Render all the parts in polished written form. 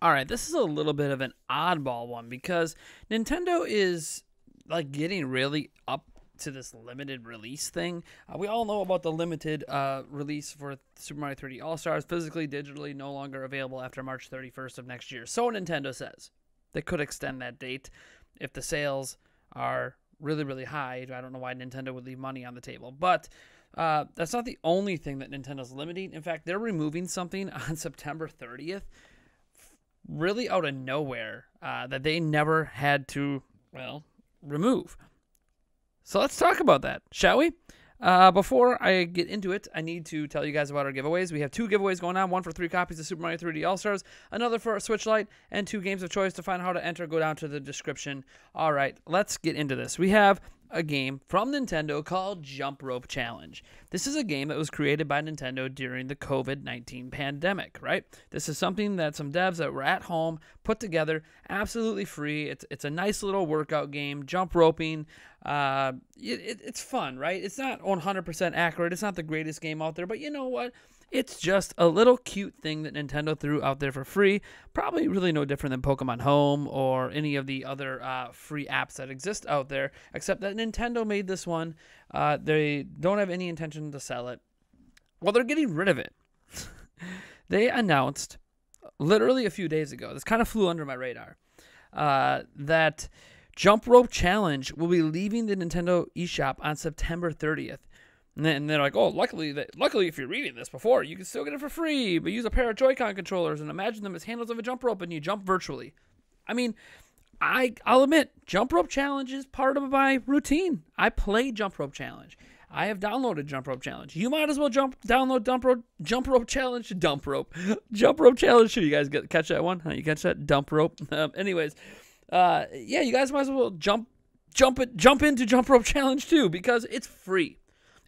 All right, this is a little bit of an oddball one because Nintendo is like getting really up to this limited release thing. We all know about the limited release for Super Mario 3D All-Stars, physically, digitally, no longer available after March 31st of next year. So Nintendo says they could extend that date if the sales are really, really high. I don't know why Nintendo would leave money on the table, but that's not the only thing that Nintendo's limiting. In fact, they're removing something on September 30th, really out of nowhere, that they never had to, well, remove. So let's talk about that, shall we? Before I get into it, I need to tell you guys about our giveaways. We have two giveaways going on, one for 3 copies of Super Mario 3D All-Stars, another for a Switch Lite, and 2 games of choice. To find how to enter, go down to the description. All right, let's get into this. We have a game from Nintendo called Jump Rope Challenge. This is a game that was created by Nintendo during the COVID-19 pandemic, right? This is something that some devs that were at home put together, absolutely free. It's a nice little workout game, jump roping. It's fun, right? It's not 100% accurate. It's not the greatest game out there, but you know what? It's just a little cute thing that Nintendo threw out there for free. Probably really no different than Pokemon Home or any of the other free apps that exist out there, except that Nintendo made this one. They don't have any intention to sell it. Well, they're getting rid of it. They announced literally a few days ago, this kind of flew under my radar, that Jump Rope Challenge will be leaving the Nintendo eShop on September 30th. And they're like, oh, luckily, if you're reading this before, you can still get it for free, but use a pair of Joy-Con controllers and imagine them as handles of a jump rope and you jump virtually. I mean, I'll admit, Jump Rope Challenge is part of my routine. I play Jump Rope Challenge. I have downloaded Jump Rope Challenge. You might as well download Jump Rope Challenge. Should you guys catch that one? Huh, you catch that? Dump Rope. Anyways, yeah, you guys might as well jump into Jump Rope Challenge too because it's free.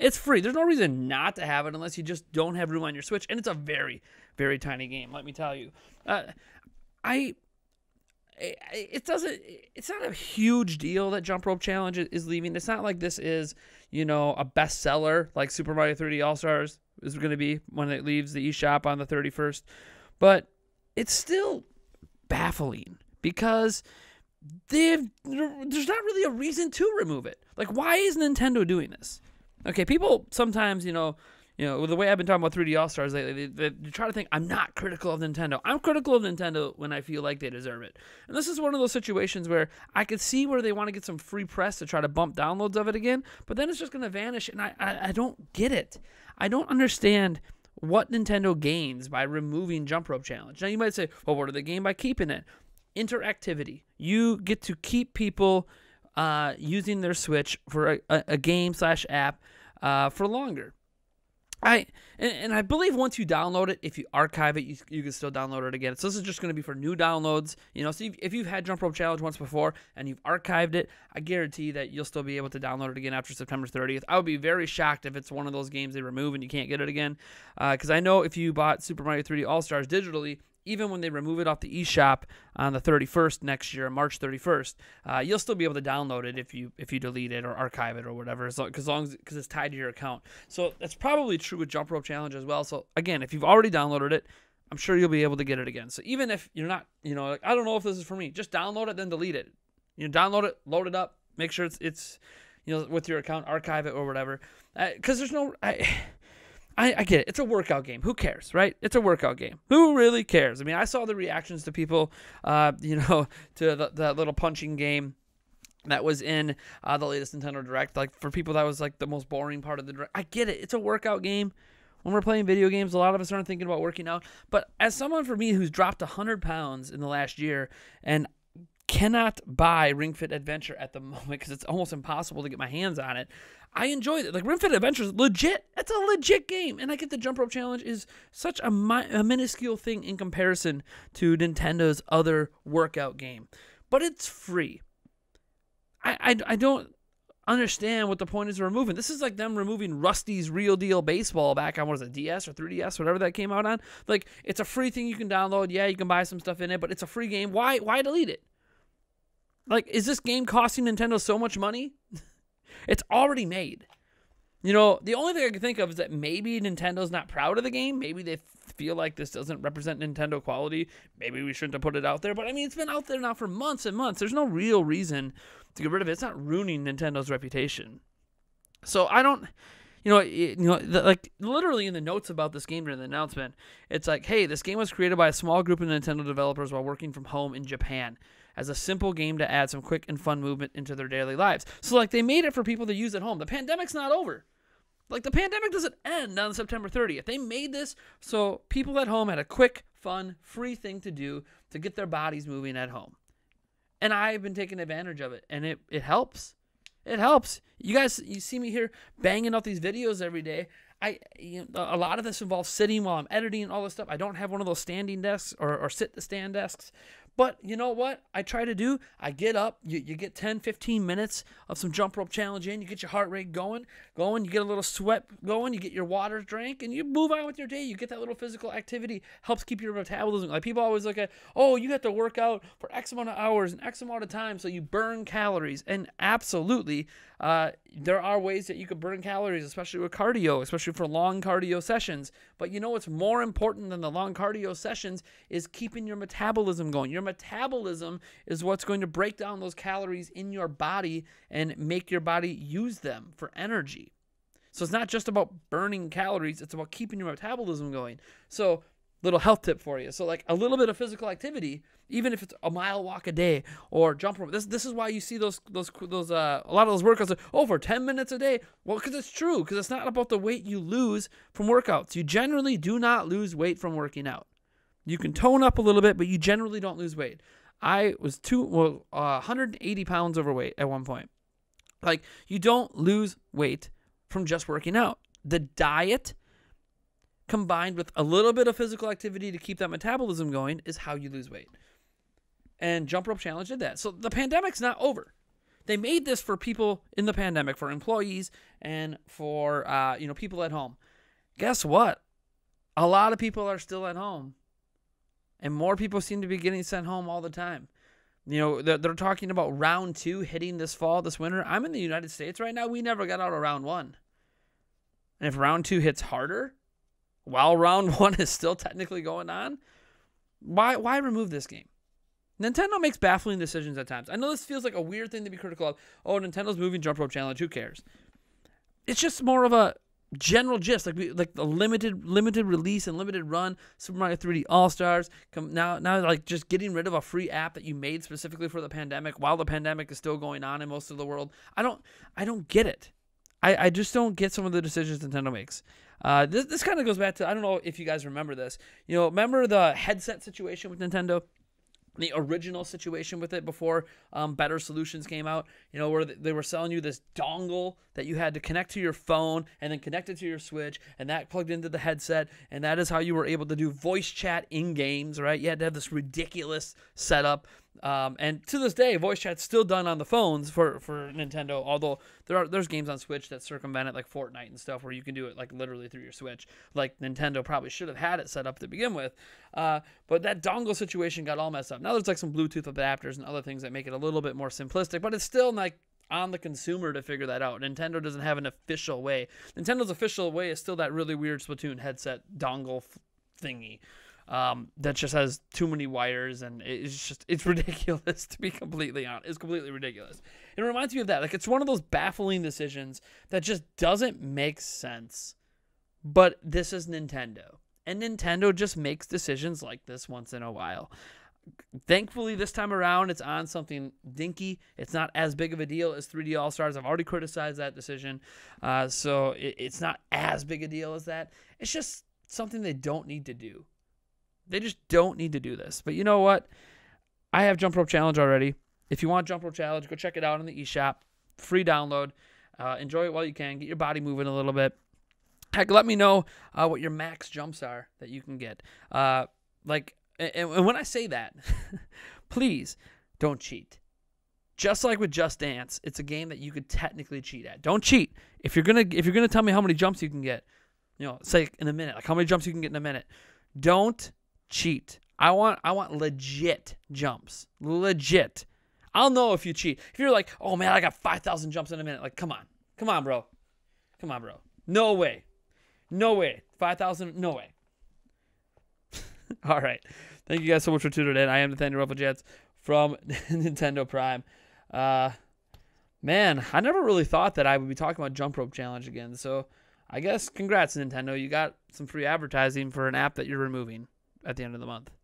It's free. There's no reason not to have it unless you just don't have room on your Switch, and it's a very, very tiny game. Let me tell you, it doesn't. It's not a huge deal that Jump Rope Challenge is leaving. It's not like this is, you know, a bestseller like Super Mario 3D All-Stars is going to be when it leaves the eShop on the 31st. But it's still baffling because there's not really a reason to remove it. Like, why is Nintendo doing this? Okay, people sometimes, you know, the way I've been talking about 3D All-Stars lately, they try to think I'm not critical of Nintendo. I'm critical of Nintendo when I feel like they deserve it. And this is one of those situations where I could see where they want to get some free press to try to bump downloads of it again, but then it's just going to vanish, and I don't get it. I don't understand what Nintendo gains by removing Jump Rope Challenge. Now, you might say, well, what do they gain by keeping it? Interactivity. You get to keep people using their Switch for a game/app for longer. And I believe once you download it, if you archive it, you can still download it again. So this is just going to be for new downloads. You know, so if you've had Jump Rope Challenge once before and you've archived it, I guarantee that you'll still be able to download it again after September 30th. I would be very shocked if it's one of those games they remove and you can't get it again. Because I know if you bought Super Mario 3D All-Stars digitally, even when they remove it off the eShop on the 31st next year, March 31st, you'll still be able to download it if you delete it or archive it or whatever, because it's tied to your account. So that's probably true with Jump Rope Challenge as well. So again, if you've already downloaded it, I'm sure you'll be able to get it again. So even if you're not, you know, like, I don't know if this is for me, just download it then delete it. You know, download it, load it up, make sure it's you know, with your account, archive it or whatever, because there's no. I get it. It's a workout game. Who cares, right? It's a workout game. Who really cares? I mean, I saw the reactions to people, you know, to that little punching game that was in the latest Nintendo Direct. Like, for people, that was, like, the most boring part of the Direct. I get it. It's a workout game. When we're playing video games, a lot of us aren't thinking about working out. But as someone, for me, who's dropped 100 pounds in the last year and cannot buy Ring Fit Adventure at the moment because it's almost impossible to get my hands on it, I enjoyed it. Like, Ring Fit Adventure is legit. It's a legit game. And I get the Jump Rope Challenge is such a minuscule thing in comparison to Nintendo's other workout game. But it's free. I don't understand what the point is of removing. This is like them removing Rusty's Real Deal Baseball back on, what is it, DS or 3DS, whatever that came out on. Like, it's a free thing you can download. Yeah, you can buy some stuff in it, but it's a free game. Why delete it? Like, is this game costing Nintendo so much money? It's already made. You know, the only thing I can think of is that maybe Nintendo's not proud of the game. Maybe they feel like this doesn't represent Nintendo quality. Maybe we shouldn't have put it out there. But, I mean, it's been out there now for months and months. There's no real reason to get rid of it. It's not ruining Nintendo's reputation. So, I don't... like, literally in the notes about this game during the announcement, it's like, hey, this game was created by a small group of Nintendo developers while working from home in Japan as a simple game to add some quick and fun movement into their daily lives. So, like, they made it for people to use at home. The pandemic's not over. Like, the pandemic doesn't end on September 30th. They made this so people at home had a quick, fun, free thing to do to get their bodies moving at home. And I've been taking advantage of it, and it helps. It helps. You guys, you see me here banging out these videos every day. A lot of this involves sitting while I'm editing and all this stuff. I don't have one of those standing desks or sit-to-stand desks. But you know what I try to do? I get up. You get 10, 15 minutes of some jump rope challenge in. You get your heart rate going. You get a little sweat going. You get your water drink, and you move on with your day. You get that little physical activity. Helps keep your metabolism. Like, people always look at, oh, you have to work out for X amount of hours and X amount of time so you burn calories. And absolutely, there are ways that you could burn calories, especially with cardio, especially for long cardio sessions. But you know what's more important than the long cardio sessions is keeping your metabolism going. Your metabolism is what's going to break down those calories in your body and make your body use them for energy. So it's not just about burning calories, it's about keeping your metabolism going. So, little health tip for you. So, like, a little bit of physical activity, even if it's a mile walk a day or jump rope. This is why you see those a lot of those workouts are, oh, for 10 minutes a day. Well, because it's true, because it's not about the weight you lose from workouts. You generally do not lose weight from working out. You can tone up a little bit, but you generally don't lose weight. I was 180 pounds overweight at one point. Like, you don't lose weight from just working out. The diet combined with a little bit of physical activity to keep that metabolism going is how you lose weight. And Jump Rope Challenge did that. So the pandemic's not over. They made this for people in the pandemic, for employees and for people at home. Guess what? A lot of people are still at home. And more people seem to be getting sent home all the time. You know, they're talking about round 2 hitting this fall, this winter. I'm in the United States right now. We never got out of round 1. And if round 2 hits harder, while round 1 is still technically going on, why remove this game? Nintendo makes baffling decisions at times. I know this feels like a weird thing to be critical of. Oh, Nintendo's moving Jump Rope Challenge. Who cares? It's just more of a general gist, like the limited release and limited run Super Mario 3D All-Stars. Now like just getting rid of a free app that you made specifically for the pandemic while the pandemic is still going on in most of the world. I don't get it. I just don't get some of the decisions Nintendo makes. This kind of goes back to, I don't know if you guys remember this. You know, remember the headset situation with Nintendo? The original situation with it before better solutions came out, you know, where they were selling you this dongle that you had to connect to your phone and then connect it to your Switch, and that plugged into the headset, and that is how you were able to do voice chat in games, right? You had to have this ridiculous setup. And to this day, voice chat's still done on the phones for Nintendo, although there's games on Switch that circumvent it, like Fortnite and stuff, where you can do it like literally through your Switch. Like, Nintendo probably should have had it set up to begin with. But that dongle situation got all messed up. Now there's like some Bluetooth adapters and other things that make it a little bit more simplistic, but it's still like on the consumer to figure that out. Nintendo doesn't have an official way. Nintendo's official way is still that really weird Splatoon headset dongle thingy. That just has too many wires, and it's ridiculous, to be completely honest. It's completely ridiculous. It reminds me of that. Like, it's one of those baffling decisions that just doesn't make sense. But this is Nintendo, and Nintendo just makes decisions like this once in a while. Thankfully, this time around, it's on something dinky. It's not as big of a deal as 3D All-Stars. I've already criticized that decision, so it's not as big a deal as that. It's just something they don't need to do. They just don't need to do this. But you know what? I have Jump Rope Challenge already. If you want Jump Rope Challenge, go check it out on the eShop. Free download. Enjoy it while you can. Get your body moving a little bit. Heck, let me know what your max jumps are that you can get. And when I say that, please don't cheat. Just like with Just Dance, it's a game that you could technically cheat at. Don't cheat. If you're gonna tell me how many jumps you can get, you know, say in a minute, like how many jumps you can get in a minute. Don't cheat. I want legit jumps. Legit. I'll know if you cheat. If you're like, oh man, I got 5,000 jumps in a minute. Like, come on. Come on, bro. Come on, bro. No way. No way. 5,000. No way. All right. Thank you guys so much for tuning in. I am Nathaniel Ruffle Jets from Nintendo Prime. Man, I never really thought that I would be talking about Jump Rope Challenge again. So I guess congrats, Nintendo. You got some free advertising for an app that you're removing at the end of the month.